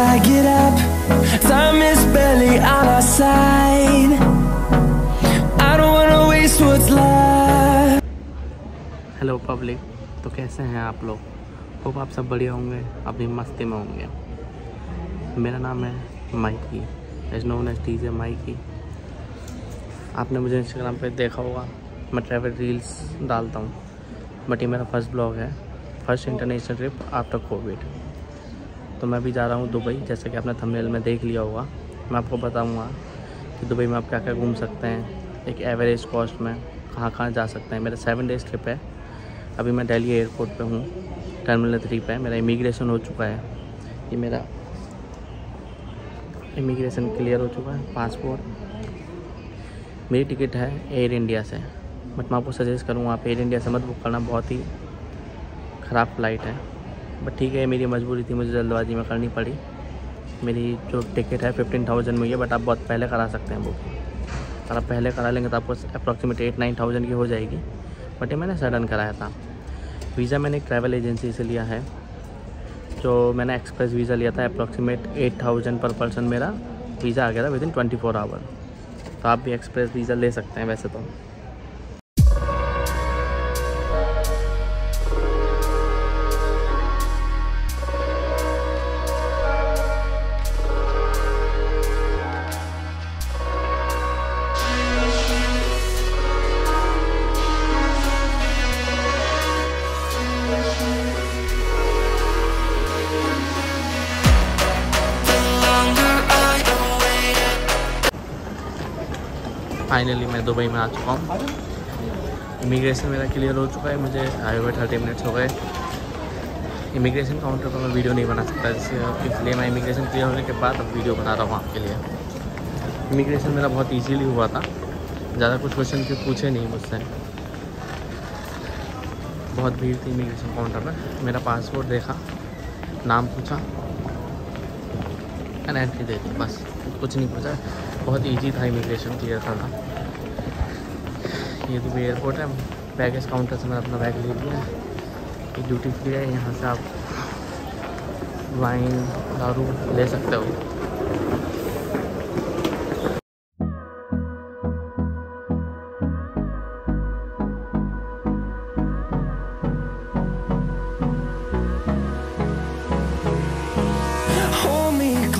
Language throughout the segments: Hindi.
I get up, time is barely on our side. I don't wanna waste what's left. Hello public, तो कैसे हैं आप लोग? होप आप सब बढ़िया होंगे, अपनी मस्ती में होंगे। मेरा नाम है Mikey, as known as DJ Mikey. आपने मुझे इंस्टाग्राम पे देखा होगा, मैं ट्रैवल रील्स डालता हूँ, बट ये मेरा फर्स्ट ब्लॉग है, first international trip after Covid. तो मैं अभी जा रहा हूँ दुबई, जैसे कि आपने थंबनेल में देख लिया होगा। मैं आपको बताऊँगा कि दुबई में आप क्या क्या घूम सकते हैं, एक एवरेज कॉस्ट में कहाँ कहाँ जा सकते हैं। मेरा 7 डेज़ ट्रिप है। अभी मैं दिल्ली एयरपोर्ट पे हूँ, टर्मिनल 3 पे। मेरा इमिग्रेशन हो चुका है, ये मेरा इमिग्रेशन क्लियर हो चुका है, पासपोर्ट। मेरी टिकट है एयर इंडिया से, बट मैं आपको सजेस्ट करूँगा आप एयर इंडिया से मत बुक करना, बहुत ही ख़राब फ्लाइट है। बट ठीक है, मेरी मजबूरी थी, मुझे जल्दबाजी में करनी पड़ी। मेरी जो टिकट है 15,000 में हुई है, बट आप बहुत पहले करा सकते हैं बुक। अगर आप पहले करा लेंगे तो आपको अप्रॉक्सीमेट 8-9,000 की हो जाएगी। बट ये मैंने सडन कराया था। वीज़ा मैंने एक ट्रैवल एजेंसी से लिया है, जो मैंने एक्सप्रेस वीज़ा लिया था। अप्रॉक्सीमेट 8,000 पर पर्सन मेरा वीज़ा आ गया था विदिन 24 आवर। तो आप भी एक्सप्रेस वीज़ा ले सकते हैं वैसे तो। फाइनली मैं दुबई में आ चुका हूँ। इमिग्रेशन मेरा क्लियर हो चुका है, मुझे आए हुए 30 मिनट्स हो गए। इमिग्रेशन काउंटर पर मैं वीडियो नहीं बना सकता, इसलिए मैं इमिग्रेशन क्लियर होने के बाद अब वीडियो बना रहा हूँ आपके लिए। इमिग्रेशन मेरा बहुत इजीली हुआ था, ज़्यादा कुछ क्वेश्चन पूछे नहीं मुझसे। बहुत भीड़ थी इमिग्रेशन काउंटर पर। मेरा पासपोर्ट देखा, नाम पूछा, एंड एंट्री दे दी, बस कुछ नहीं पूछा। बहुत इजी था इमिग्रेशन क्लियर करना। ये दुबई एयरपोर्ट है। बैगेज काउंटर से मैंने अपना बैग ले लिया है। ये ड्यूटी फ्री है, यहाँ से आप वाइन दारू ले सकते हो।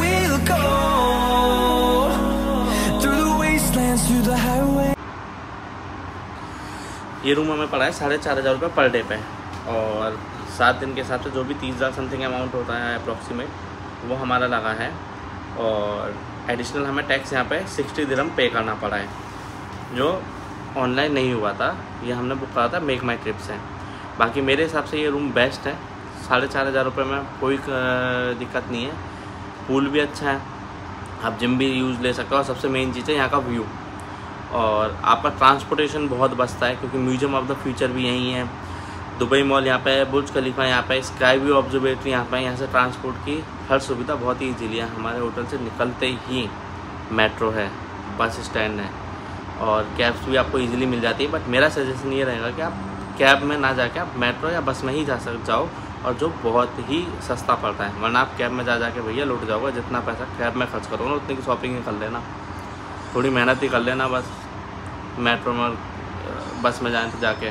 we'll go through the wastelands, through the highways. ये रूम हमें पड़ा है 4,500 रुपये पर डे पे, और 7 दिन के हिसाब से जो भी 30,000 समथिंग अमाउंट होता है अप्रॉक्सीमेट, वो हमारा लगा है। और एडिशनल हमें टैक्स यहाँ पे 60 दिरहम पे करना पड़ा है, जो ऑनलाइन नहीं हुआ था। ये हमने बुक करा था मेक माई ट्रिप से। बाकी मेरे हिसाब से ये रूम बेस्ट है, 4,500 रुपये में कोई दिक्कत नहीं है। पूल भी अच्छा है, आप जिम भी यूज़ ले सकते हो, और सबसे मेन चीज़ है यहाँ का व्यू। और आपका ट्रांसपोर्टेशन बहुत बचता है, क्योंकि म्यूजियम ऑफ द फ्यूचर भी यहीं है, दुबई मॉल यहाँ पे है, बुर्ज खलीफा यहाँ पे, स्काई व्यू ऑब्जर्वेटरी यहाँ पे। यहाँ से ट्रांसपोर्ट की हर सुविधा बहुत ही ईजीली है। हमारे होटल से निकलते ही मेट्रो है, बस स्टैंड है, और कैब्स भी आपको ईजिली मिल जाती है। बट मेरा सजेशन ये रहेगा कि आप कैब में ना जाके आप मेट्रो या बस में ही जाओ, और जो बहुत ही सस्ता पड़ता है। वरना आप कैब में जाके भैया लौट जाओगे। जितना पैसा कैब में खर्च करो ना, उतनी की शॉपिंग कर लेना, थोड़ी मेहनत ही कर लेना। बस मेट्रो में, बस में जाए तो जाके।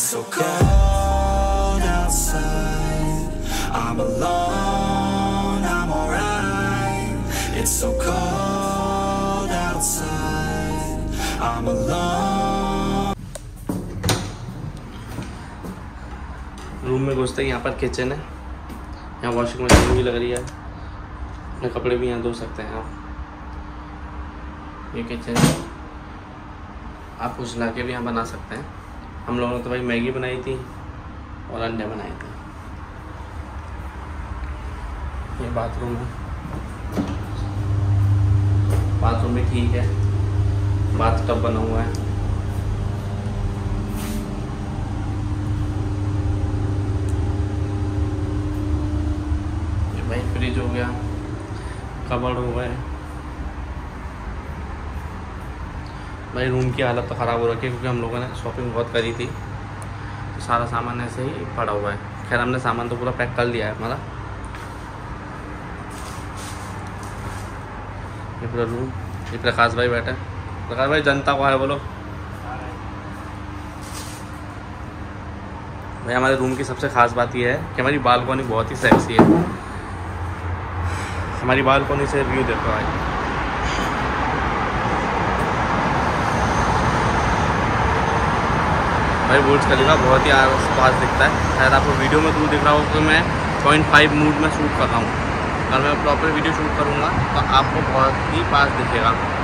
so cold outside. I'm alone, I'm alright. It's so cold outside. I'm alone. Room में घुसते ही यहाँ पर किचन है. यहाँ वॉशिंग मशीन भी लग रही है. अपने कपड़े भी यहाँ धो सकते हैं आप. ये किचन है, आप कुछ ला के भी यहाँ बना सकते हैं. हम लोगों ने तो भाई मैगी बनाई थी और अंडे बनाए थे. ये बाथरूम है, बाथरूम भी ठीक है. बाथ टब बना हुआ है. ये भाई फ्रिज हो गया, कबर्ड हो गए. भाई रूम की हालत तो ख़राब हो रखी है क्योंकि हम लोगों ने शॉपिंग बहुत करी थी, तो सारा सामान ऐसे ही पड़ा हुआ है. खैर हमने सामान तो पूरा पैक कर लिया है हमारा. ये पूरा रूम. ये प्रकाश भाई बैठे. प्रकाश भाई जनता को है बोलो. भाई हमारे रूम की सबसे ख़ास बात यह है कि हमारी बालकोनी बहुत ही सेक्सी है. हमारी बालकोनी से व्यू देखो भाई. भाई बुर्ज खलीफा बहुत ही आस पास दिखता है. शायद आपको वीडियो में दूर दिख रहा हो कि मैं 0.5 मूड में शूट कर रहा हूँ. अगर मैं प्रॉपर वीडियो शूट करूँगा तो आपको बहुत ही पास दिखेगा.